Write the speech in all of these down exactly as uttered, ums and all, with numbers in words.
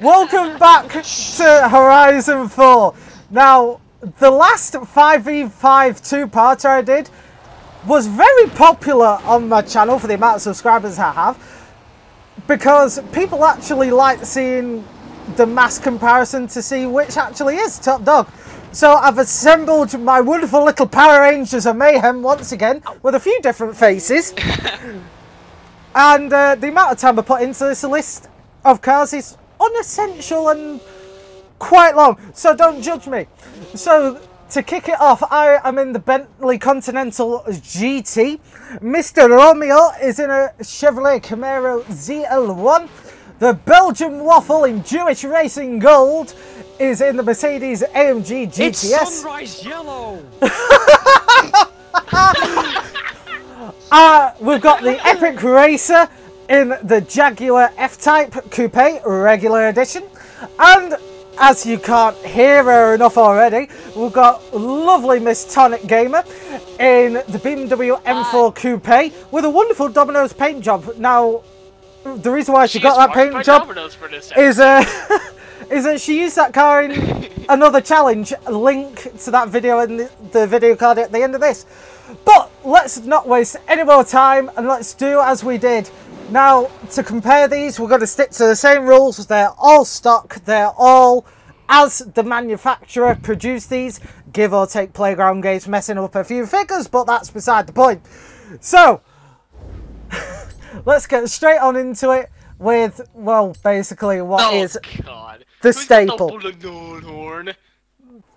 Welcome back to Horizon four. Now, the last five v five two-parter I did was very popular on my channel for the amount of subscribers I have, because people actually like seeing the mass comparison to see which actually is top dog. So I've assembled my wonderful little Power Rangers of Mayhem once again with a few different faces. And uh, the amount of time I put into this list of cars is unessential and quite long, so don't judge me. So to kick it off, I am in the Bentley Continental G T. Mister Romeo is in a Chevrolet Camaro Z L one. The Belgian Waffle in Jewish Racing Gold is in the Mercedes A M G G T S. It's sunrise yellow! uh, we've got the Epic Racer in the Jaguar F-Type Coupe Regular Edition. And as you can't hear her enough already, we've got lovely Miss Tonic Gamer in the B M W M four Coupe with a wonderful Domino's paint job. Now, the reason why she, she got that paint job is, uh, is that she used that car in another challenge. Link to that video in the, the video card at the end of this. But let's not waste any more time and let's do as we did. Now, to compare these, we're going to stick to the same rules. They're all stock. They're all as the manufacturer produced these. Give or take Playground Games messing up a few figures, but that's beside the point. So let's get straight on into it with, well, basically what oh, is God. the Who's staple.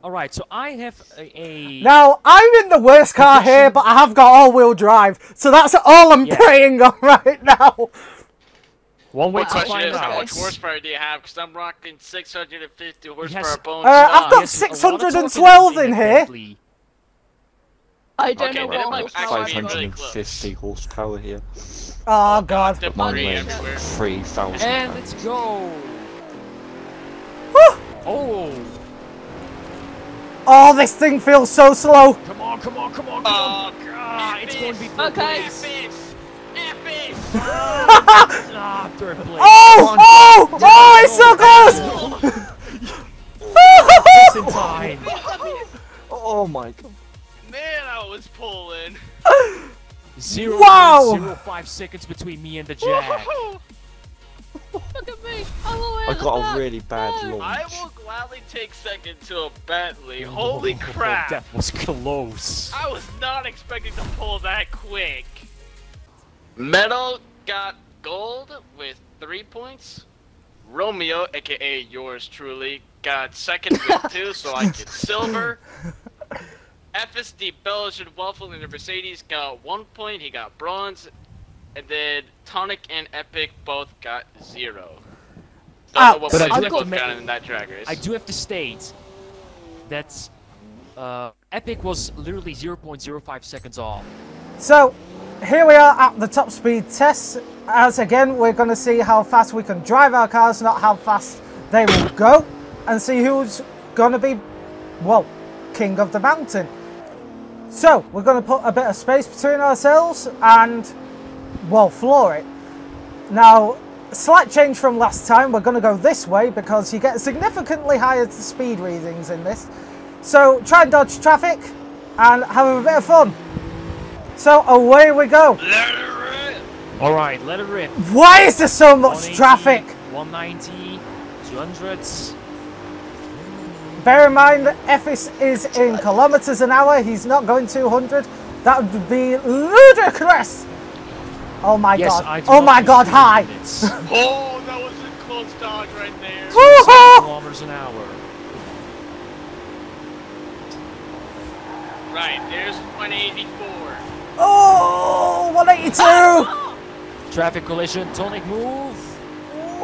Alright, so I have a, a... Now, I'm in the worst car here, but I have got all-wheel drive. So that's all I'm yeah. praying on right now. One way well, to question find is, out. How much horsepower do you have? Because I'm rocking six hundred fifty horsepower yes. bones. Uh, I've got six hundred twelve in here. I don't okay, know what horsepower. five hundred fifty horsepower here. Oh, oh God. God. Mine went three thousand. And let's go. Woo. Oh. Oh, this thing feels so slow. Come on, come on, come on, come on. Oh, God. It's going to be okay. Epic. Epic. Oh, oh, oh, oh, it's so close. Just in time. Oh, my God. Man, I was pulling. Zero, wow. zero five seconds between me and the jack. Look at me! I got back. a really bad launch. I will gladly take second to a Bentley. Oh, holy crap! That was close. I was not expecting to pull that quick. Metal got gold with three points. Romeo, aka yours truly, got second with two, so I get silver. F S D Belgian Waffle in the Mercedes got one point, he got bronze, and then Tonic and Epic both got zero. Don't ah, know what but I, do got got in that Draggers. I do have to state that uh, Epic was literally zero point zero five seconds off. So here we are at the top speed test. As again, we're going to see how fast we can drive our cars, not how fast they will go, and see who's going to be, well, king of the mountain. So we're going to put a bit of space between ourselves and, well, floor it. Now, slight change from last time. We're going to go this way because you get significantly higher speed readings in this. So try and dodge traffic and have a bit of fun. So away we go. Let it rip. All right, let it rip. Why is there so much traffic? one ninety, two hundreds. Bear in mind, Effis is in kilometers an hour. He's not going two hundred. That would be ludicrous. Oh my yes, God. Oh my God, hi. Oh, that was a close dodge right there. Kilometers an hour. Right, there's one eighty-four. Oh, one eighty-two. Ah. Traffic collision, Tonic move.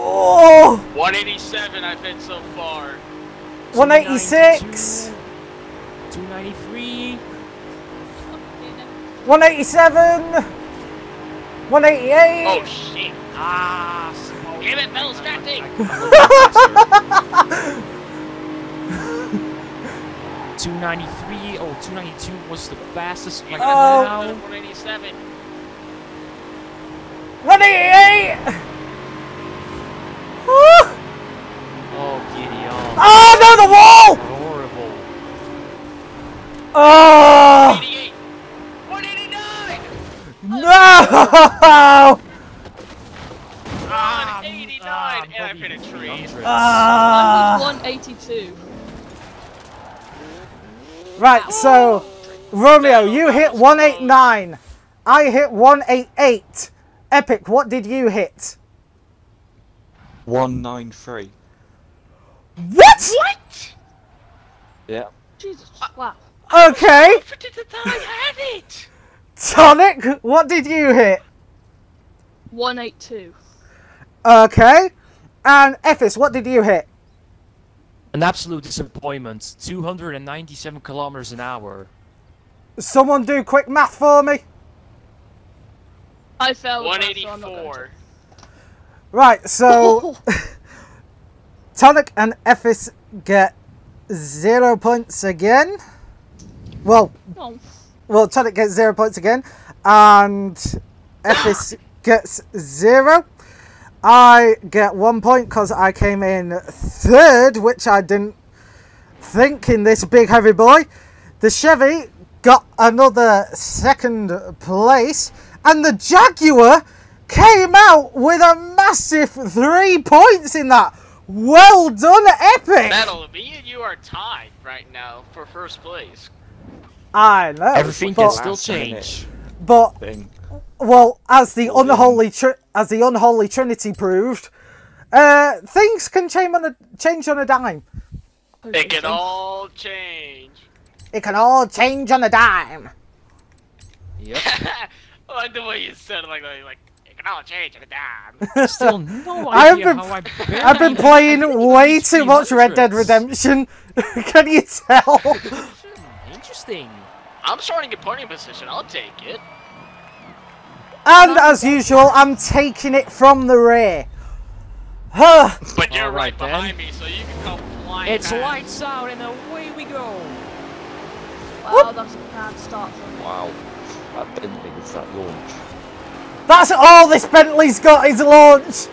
Oh. one eighty-seven I've been so far. one eighty-six. two ninety-three. one eighty-seven. one eighty-eight. Oh shit! Ah, so damn it, metal strapping. two ninety-three. Oh, two ninety-two was the fastest. Like oh. Now. one eighty-seven. one eighty-eight. Ah! I was one eighty-two. Right, so Romeo, you hit one eighty-nine. I hit one eighty-eight. Epic, what did you hit? one ninety-three. What? What? Yeah. Jesus. Wow. Okay. I had it. Tonic, what did you hit? one eighty-two. Okay. And Ephes, what did you hit? An absolute disappointment. two hundred ninety-seven kilometers an hour. Someone do quick math for me. I fell. one eighty-four. Right, so Tonic and Ephes get zero points again. Well, no. well, Tonic gets zero points again, and Ephes gets zero. I get one point because I came in third, which I didn't think in this big heavy boy. The Chevy got another second place, and the Jaguar came out with a massive three points in that. Well done, Epic! Metal, me and you are tied right now for first place. I know. Everything but, can still change. But, Thing. well, as the unholy tri as the unholy Trinity proved, uh, things can change on a change on a dime. It can all change. It can all change on a dime. Yep. I like the way you said it like that. You're like, it can all change on a dime. Still no idea how I barely... I've been playing way too much Red Dead Redemption. Can you tell? Interesting. I'm starting a podium position, I'll take it. And as usual, I'm taking it from the rear. Huh. But you're right, right behind then. me, so you can come flying. It's back. Lights out and away we go. Wow, Whoop. that's a bad start from me. Wow, that Bentley was that launch. That's all this Bentley's got is launch.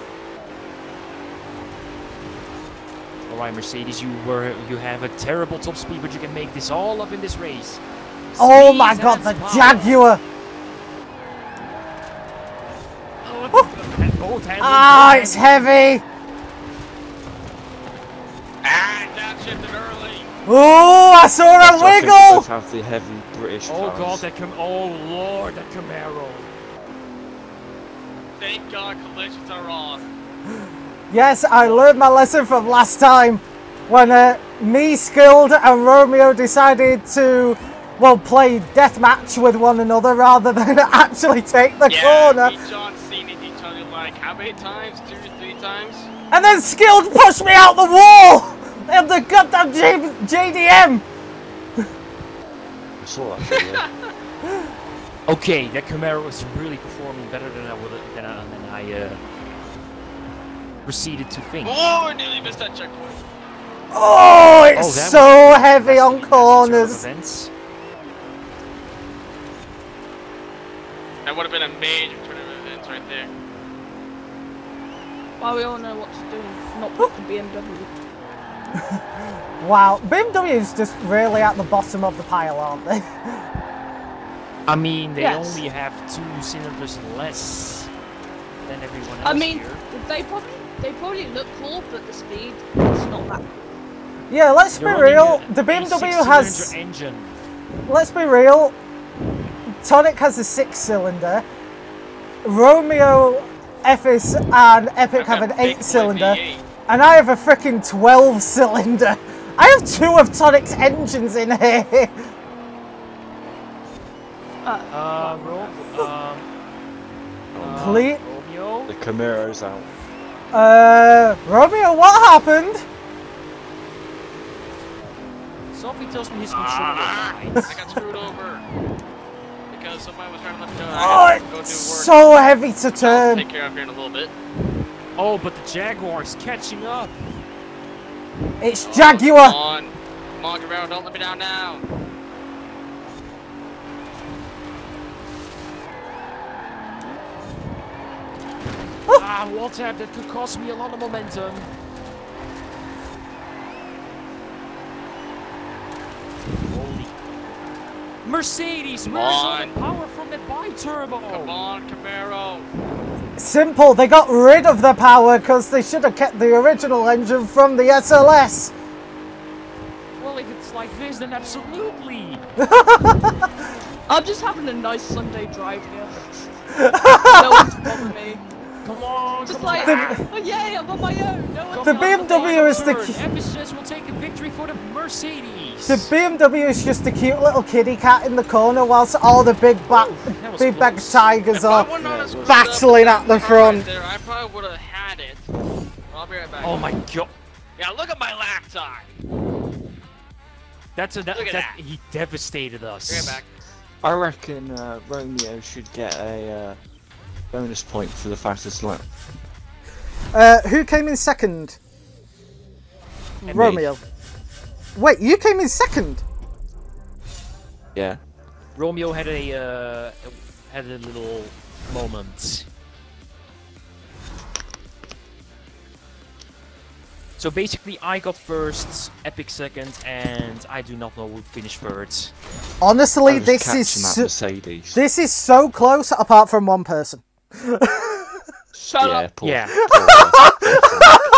Alright, Mercedes, you were you have a terrible top speed, but you can make this all up in this race. Speed oh my God, the power. Jaguar! Ah, oh, it's heavy! Ah, that shifted early! Oh, I saw a that's wiggle! Have the heavy British cars. Oh God, that Cam Oh Lord, that Camaro! Thank God, collisions are off. Yes, I learned my lesson from last time when uh, me, Skilled, and Romeo decided to, well, play deathmatch with one another rather than actually take the yeah, corner. Yeah, John Cena each other like how many times? Two or three times? And then Skilled pushed me out the wall in the goddamn J D M. I saw that video. Okay, that Camaro was really performing better than I would than I. Than I uh, proceeded to think. Oh, I nearly missed that checkpoint. Oh, it's oh, so heavy on corners. That would have been a major turn of events right there. Well, we all know what to do, not put the B M W. Wow, B M W's just really at the bottom of the pile, aren't they? I mean, they yes. only have two cylinders less than everyone else. I mean, here. they probably. They probably look cool, but the speed is not that cool. Yeah, let's You're be real. The B M W has... engine. Let's be real. Tonic has a six-cylinder. Romeo, Ephes and Epic have an eight-cylinder. And I have a freaking twelve-cylinder. I have two of Tonic's engines in here. Uh, uh, Ro um, Please. Uh, the Camaro's out. Uh, Romeo, what happened? Sophie tells me his controller died. I got screwed over because somebody was trying to let me go. Oh, to go it's do work. so heavy to turn. I'll take care of here in a little bit. Oh, but the Jaguar's catching up. It's oh, Jaguar. Come on, come on, Guerrero, don't let me down now. Ah, wall tap, that could cost me a lot of momentum. Holy. Mercedes, where's all the power from that bi-turbo? Come on, Camaro. simple. They got rid of the power because they should have kept the original engine from the S L S. Well, if it's like this, then absolutely. I'm just having a nice Sunday drive here. No one's bothering me. Come on, just come like, the, oh yay, I'm on my own. No one's the B M W is the F S S will take a victory for the Mercedes. The B M W is just a cute little kitty cat in the corner, whilst all the big back, oh, big back tigers are yeah, battling at the front. There, I probably would have had it. I'll be right back. Oh my god! Yeah, look at my lap time. That's a that, that, that. He devastated us. Right back. I reckon uh, Romeo should get a. Uh, Bonus point for the fastest lap. Uh, who came in second? And Romeo. Me. Wait, you came in second? Yeah. Romeo had a uh, had a little moment. So basically, I got first, Epic second, and I do not know who finished third. Honestly, this is so, this is so close, apart from one person. Shut yeah, up! Poor, yeah.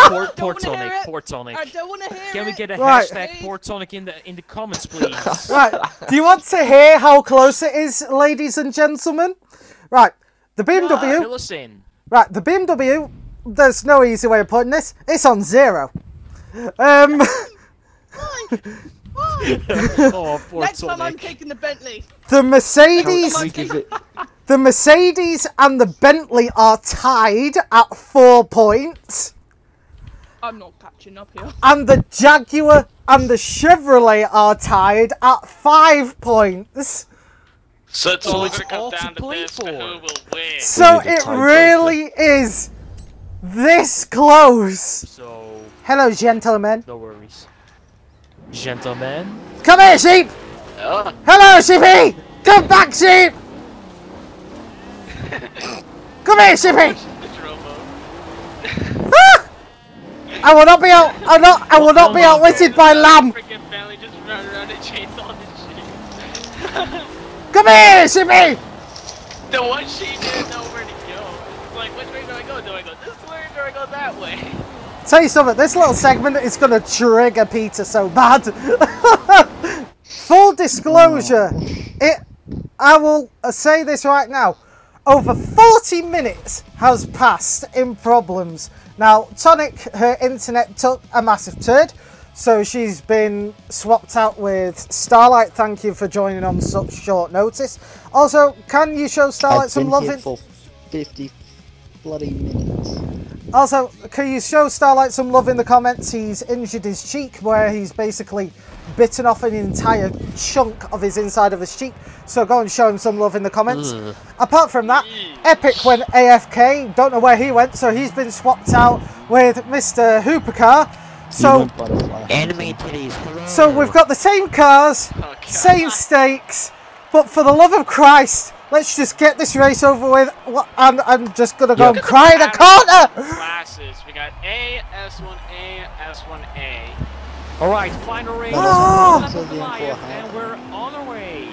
Poor, poor Tonic. Poor Tonic. I don't want to hear it. Can we get a right. hashtag Poor Tonic in the in the comments, please? Right. Do you want to hear how close it is, ladies and gentlemen? Right. The B M W. Uh, listen. Right. The B M W. There's no easy way of putting this. It's on zero. Um. Why? Why? Oh, poor Next Tonic. Time I'm taking the Bentley. The Mercedes. The Mercedes and the Bentley are tied at four points. I'm not catching up here. And the Jaguar and the Chevrolet are tied at five points. So it's all to play for. So it really is this close. So hello, gentlemen. No worries, gentlemen. Come here, sheep. Oh. Hello, sheepy. Come back, sheep. Come here, Shippy! Ah! I will not be out. I not. I will not be outwitted by lamb. Come here, Shippy! The one sheep didn't know where to go. Like, which way do I go? Do I go this way or do I go that way? Tell you something. This little segment is gonna trigger Peter so bad. Full disclosure, it. I will say this right now. Over forty minutes has passed in problems. Now, Tonic, her internet took a massive turd, so she's been swapped out with Starlight. Thank you for joining on such short notice. Also, can you show Starlight I've been some love? Here for fifty bloody minutes. Also, can you show Starlight some love in the comments? He's injured his cheek, where he's basically bitten off an entire chunk of his inside of his cheek, so go and show him some love in the comments. Ugh. Apart from that, Epic went A F K, don't know where he went, so he's been swapped out with Mister Hooper Car. So, enemy titties. So we've got the same cars, okay. Same stakes, but for the love of Christ, let's just get this race over with. I'm, I'm just gonna go yeah. and cry in a corner. Classes, we got A, S one A, S one A. All right, final race. Oh. And we're on our way.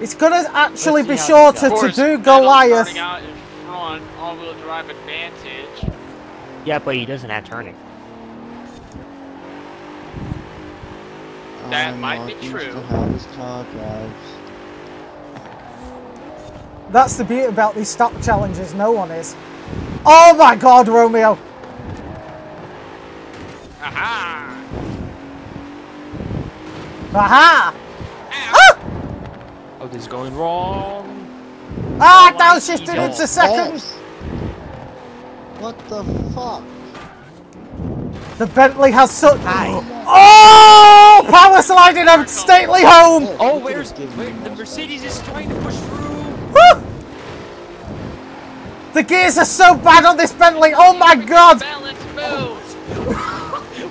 It's gonna actually be shorter to do Goliath. All-wheel drive advantage. Yeah, but he doesn't have turning. That might be true. That's the beauty about these stock challenges. No one is. Oh my God, Romeo. Aha! Aha! Ah! Oh, this is going wrong. Ah, oh, downshifted into oh, second. What the fuck? The Bentley has such. Oh! Oh! Power sliding a stately home. Oh, oh where's where, the Mercedes is trying to push through. Woo! The gears are so bad on this Bentley. Oh my God! Balance move.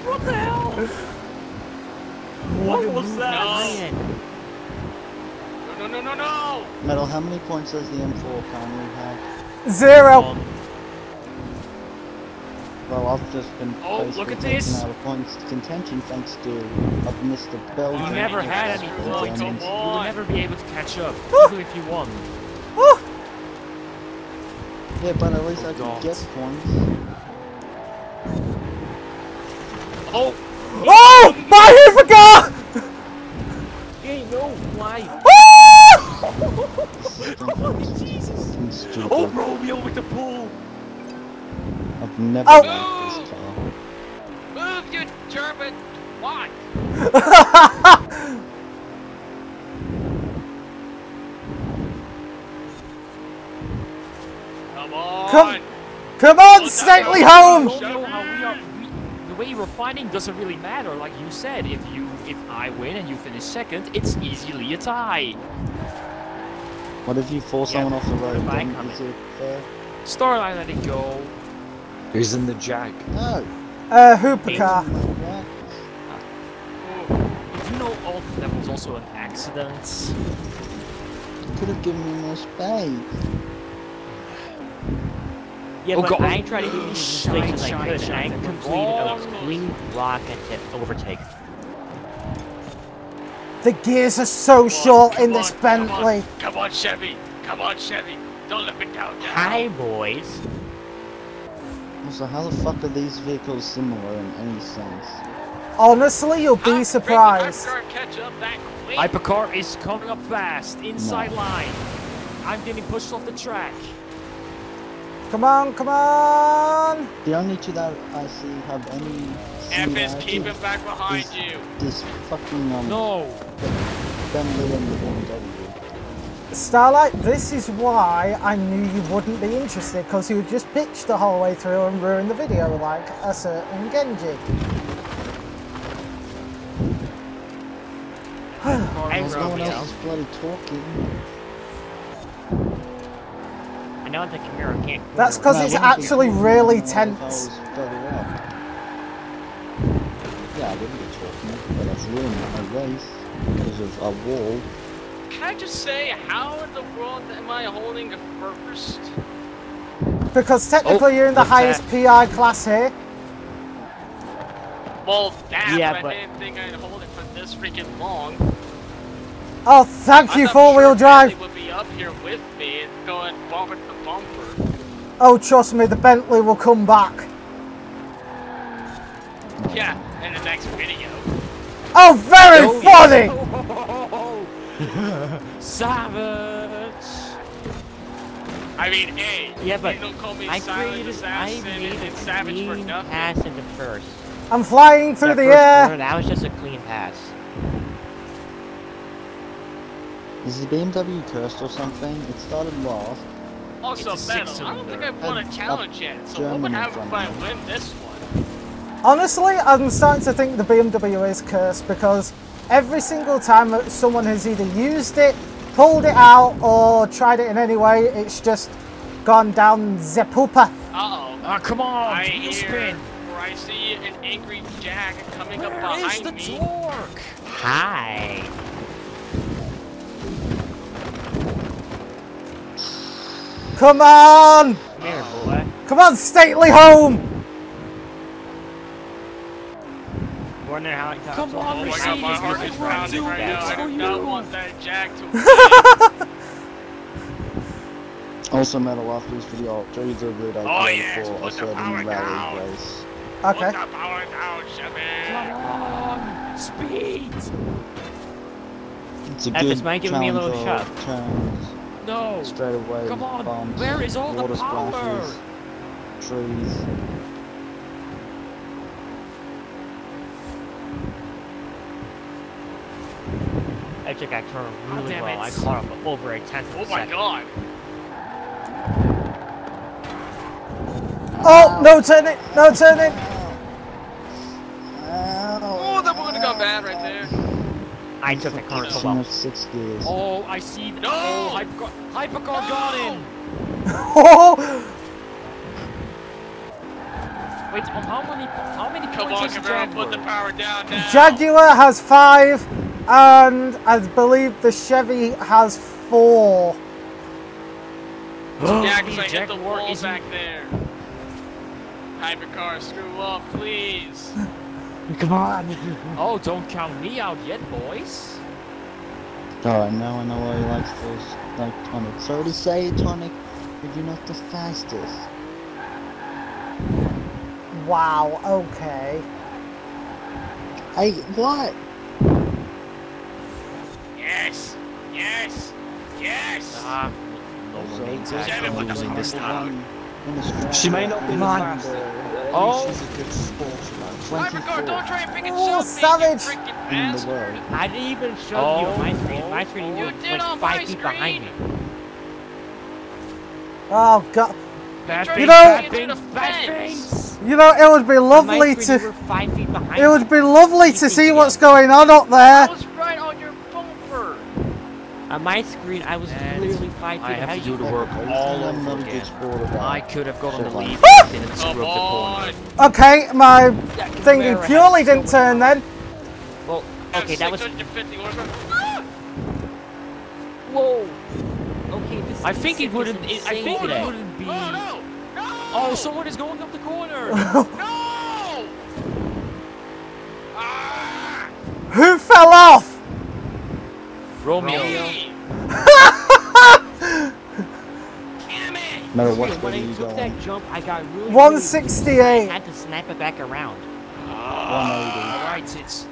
What the hell? What was that? No, no, no, no, no! Metal, how many points does the M four Camaro have? Zero. Um, well, I've just been oh, look at this. Out of points contention thanks to I've missed the Belgian. You never had any points. You'll never be able to catch up, even if you won. Yeah, but at least I can get points. Oh! Oh! My hair forgot! Ain't no life. Oh, Jesus! Oh, Romeo with the pool! I've never oh. done this car. Move, you German twat! Come on! Come, come on, oh, stately home! The way we're fighting doesn't really matter, like you said. If you, if I win and you finish second, it's easily a tie. What if you force yeah, someone off the road? Then is it fair? Starlight, let it go. Who's in the Jag? No. Uh, Hooper Car. Yeah. Oh. Did you know all that was also an accident? You could have given me more space. Yeah, oh, but God. I tried to do these shine, shine, I could, shine, and I completed a clean block and overtake. The gears are so on, short in on, this Bentley. Come on, come on, Chevy. Come on, Chevy. Don't let me down now. Hi, boys. So how the fuck are these vehicles similar in any sense? Honestly, you'll be I'm surprised. Hypercar is coming up fast, inside no. line. I'm getting pushed off the track. Come on, come on! The only two that I see have any... F is keeping back behind is, you! This fucking... Um, no! Bentley and the B M W. Starlight, this is why I knew you wouldn't be interested, because you would just bitch the whole way through and ruin the video like a certain Genji. And no one else is bloody talking. Now the Camaro can't. That's because no, it's actually really tense. Yeah, I wouldn't be talking, but I've ruined my race because of a wall. Can I just say, how in the world am I holding a first? Because technically oh, you're in the highest that? P I class here. Well, damn, yeah, but I didn't think I'd hold it for this freaking long. Oh, thank I'm you, four-wheel sure drive. Would be up here with me and going bumper to bumper. Oh, trust me, the Bentley will come back. Yeah, in the next video. Oh, very oh, funny. Yeah. Savage. I mean, hey. Yeah, but don't call me I created assassin I made and savage for nothing. Pass in the first. I'm flying through the, the air. Order, that was just a clean pass. Is the B M W cursed or something? It started last. Also, Metal, I don't think I've won a challenge yet, so what would happen if I win this one? Honestly, I'm starting to think the B M W is cursed because every single time that someone has either used it, pulled it out, or tried it in any way, it's just gone down the pooper. Uh-oh. Oh, come on, I hear, spin. Or I see an angry Jag coming up behind me. Where is the torque? Hi. Come on! Here, boy. Come on, stately home! Wonder how it comes. Come on, oh Mercedes! God, my heart is pounding right now. I do not want that Jag to. Also, Metal after this video, show you the route I did for a certain rally race. Okay. Put the power down, Chevy! Come on! Speed! It's a good Epis might give me a little shove. Turns. No! Straight away, come on! Bombs, where is all the power? Splashes, trees. I took that turn really oh, well. It. I caught up over a tenth of a second. Oh my god! Oh! No turning! No turning! Oh, that would have gone bad right there. I took the car so much six gears. Oh, I see. No! Oh, Hypercar, Hypercar no! got in! Wait, on how many, how many Come points on, is Jaguar? Put the power down now. Jaguar has five, and I believe the Chevy has four. Oh, Jaguar, I hit the wall isn't... back there. Hypercar, screw up, please. Come on! Oh, don't count me out yet, boys! Alright, now I know why he likes those, like, Tonic. Sorry to say, Tonic, but you're not the fastest. Wow, okay. I, what? Yes! Yes! Yes! Ah, no one needs it. I'm losing this time. She may not be the fastest. Oh! She's a good sportsman. Cybercar, don't try and pick it up, you freaking bastard! I didn't even show oh, you my screen. My screen you was, did was on five my feet behind me. Oh, God. Bad things, bad things, bad things! You know, it would be lovely to... It would be lovely to see what's going on up there! I was right on your bumper! On my screen, I was and literally five feet ahead. I have to do the work all over again. I could have got on the lead and didn't screw up the corner. Okay, my thingy purely didn't turn then. Well, okay, that was... Whoa! Okay, this I think it wouldn't. It, I think it wouldn't be. Oh, no. No. Oh, someone is going up the corner. No. Ah. Who fell off? Romeo. Damn it! No, what when I took going? That jump, I got really. one sixty-eight. I had to snap it back around. Oh. All right, it's.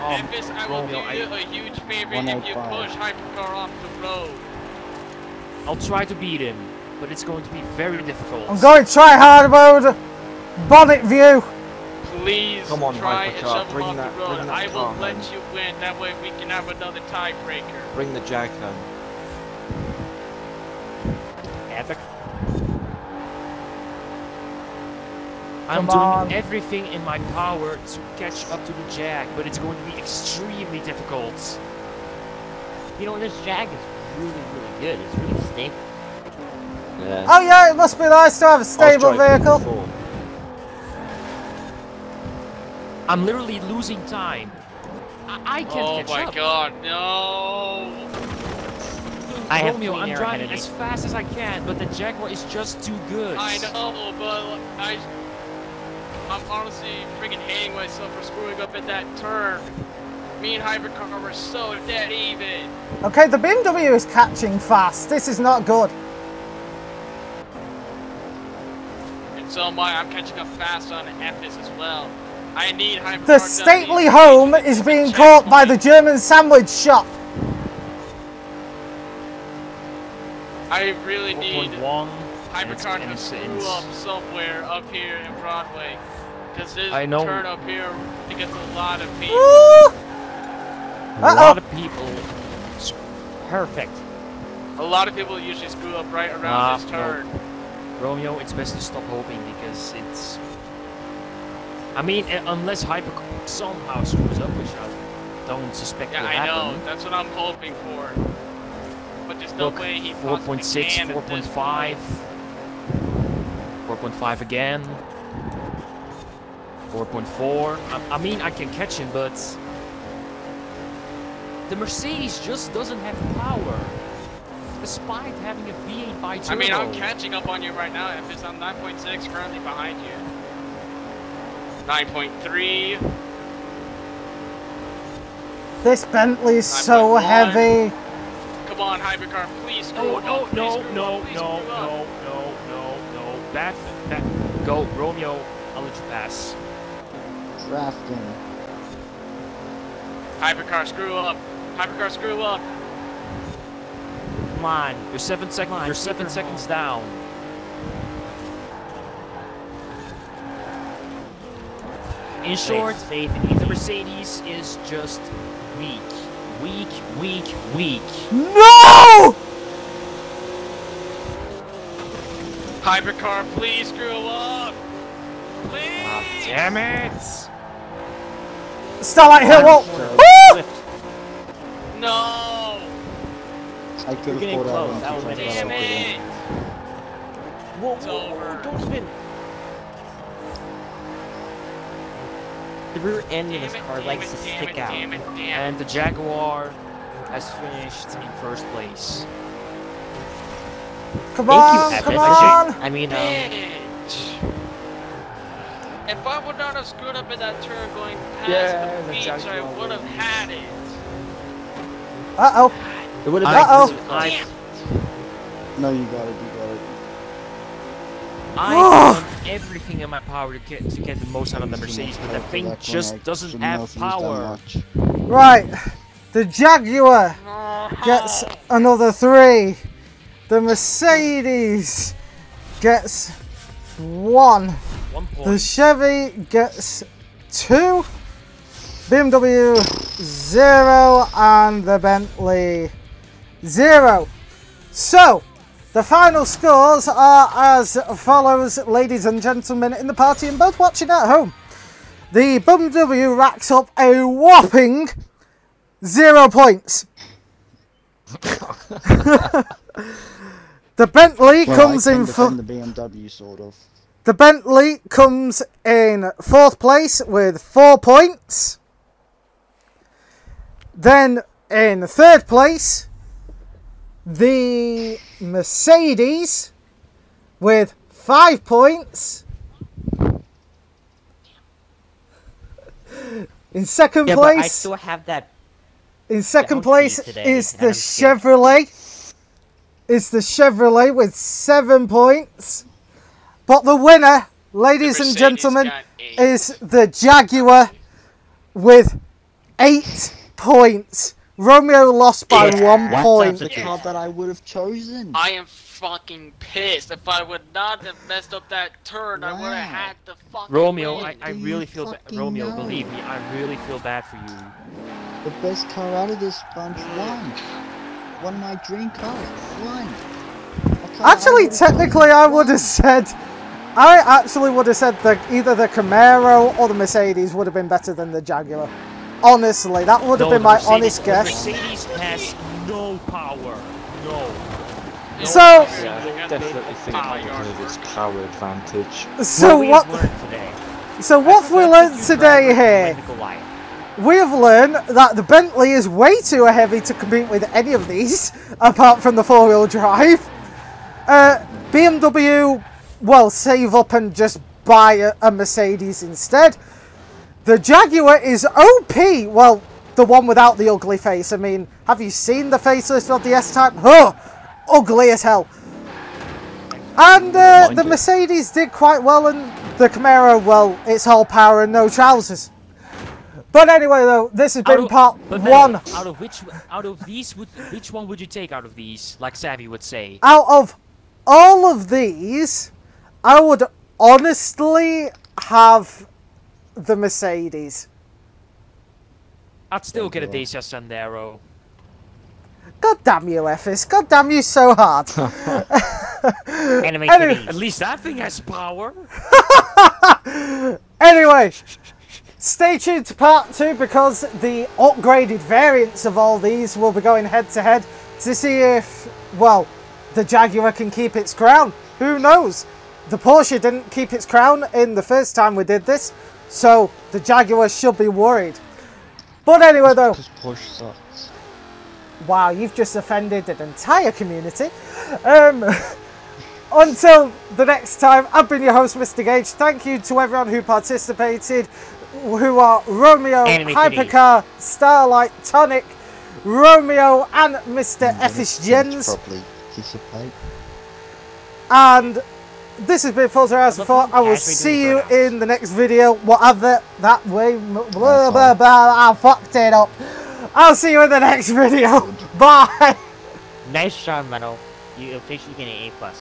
Oh, Memphis, I will Romeo, do you I, a huge favor if you push Hypercar off the road. I'll try to beat him, but it's going to be very difficult. I'm going to try hard mode, bonnet view. Please come on, try and shove him off the road. I will let you win. That way we can have another tiebreaker. Bring the jack home. Epic. I'm doing everything in my power to catch up to the jack, but it's going to be extremely difficult. You know, this jack is really, really good. It's really stable. Yeah. Oh yeah, it must be nice to have a stable vehicle. Before. I'm literally losing time. I, I can't oh catch up. Oh my god, no! I Romeo, have I'm driving as fast as I can, but the Jaguar is just too good. I know, but I, I'm honestly freaking hating myself for screwing up at that turn. Me and Hypercar were so dead even. Okay, the B M W is catching fast. This is not good. And so am I. I'm catching up fast on F S as well. I need Hypercar. The stately home is being caught by the German sandwich shop. I really need Hypercar to screw up somewhere up here in Broadway. Because this turn up here gets a lot of people. Ooh. A uh-oh. lot of people. Perfect. A lot of people usually screw up right around ah, this turn. No. Romeo, it's best to stop hoping because it's. I mean, unless Hypercar somehow screws up, which I don't suspect yeah, will happen. Yeah, I know. That's what I'm hoping for. But there's no Look, way he possibly can. four point six, four point five. four point five again. four point four. I, I mean, I can catch him, but. The Mercedes just doesn't have power, despite having a V eight by turbo. I mean, I'm catching up on you right now. If it's on nine point six, currently behind you. nine point three. This Bentley is so heavy. Come on, Hypercar, please. Oh, no, no, no, no, no, no, no, no, no. Back, back. Go, Romeo. I'll let you pass. Drafting. Hypercar, screw up. Hypercar, screw up! Come on, you're seven seconds. You're seven seconds down. In short, faith in the Mercedes is just weak, weak, weak, weak. No! Hypercar, please screw up! Please! Oh, damn it! Starlight Hill won't. No! I could have pulled out. That was damn it! Whoa, whoa, whoa, don't spin! The rear end of this car likes to stick out, and the Jaguar has finished in first place. Come on, come on! I mean, um... if I would not have screwed up in that turn going past the beach, I would have had it. Uh oh. It would have been. Uh oh. No, you got it. You got it. I've done everything in my power to get to get the most out of the Mercedes, but the thing just doesn't have power. Right, the Jaguar gets another three. The Mercedes gets one. one point. The Chevy gets two. B M W zero and the Bentley zero. So the final scores are as follows, ladies and gentlemen in the party and both watching at home. The B M W racks up a whopping zero points. The Bentley well, comes in fourth. The B M W sort of. The Bentley comes in fourth place with four points. Then in third place, the Mercedes with five points. In second yeah, place, but I still have that. In second place is the Chevrolet. It's the Chevrolet with seven points. But the winner, ladies and gentlemen, is the Jaguar with eight points. Romeo lost by yeah. one point. That's the car that I would have chosen. I am fucking pissed. If I would not have messed up that turn, wow. I would have had the fucking Romeo, I, I really feel bad. Romeo, know. believe me, I really feel bad for you. The best car out of this bunch won. One of my dream cars won. Actually, technically, I would have said, I actually would have said that either the Camaro or the Mercedes would have been better than the Jaguar. Honestly, that would have no, been my Mercedes, honest guess. The Mercedes has no power. No. no so, yeah, definitely think of its power advantage. So what? what today, so what have we learned today here? We have learned that the Bentley is way too heavy to compete with any of these, apart from the four-wheel drive. Uh, B M W, well, save up and just buy a, a Mercedes instead. The Jaguar is O P, well, the one without the ugly face. I mean, have you seen the facelift of the S-Type? Oh, ugly as hell. And uh, the Mercedes did quite well, and the Camaro, well, it's whole power and no trousers. But anyway, though, this has been part one. Out of which, out of these, would, which one would you take out of these, like Savvy would say? Out of all of these, I would honestly have the Mercedes. I'd still get a Dacia Sandero. God damn you, Effis. God damn you so hard. Anyway, at least that thing has power. Anyway, stay tuned to part two because the upgraded variants of all these will be going head to head to see if, well, the Jaguar can keep its crown. Who knows? The Porsche didn't keep its crown in the first time we did this, so the Jaguar should be worried. But anyway, though. Porsche sucks. Wow, you've just offended an entire community. Um. Until the next time, I've been your host, Mister Gage. Thank you to everyone who participated, who are Romeo, Hypercar, Starlight, Tonic, Romeo, and Mister Effis Jens. And this has been Forza Horizon four. I will see you in the next video, whatever that way. Blah, blah, blah. I fucked it up. I'll see you in the next video. Bye. Nice try, Metal. You officially get an A plus.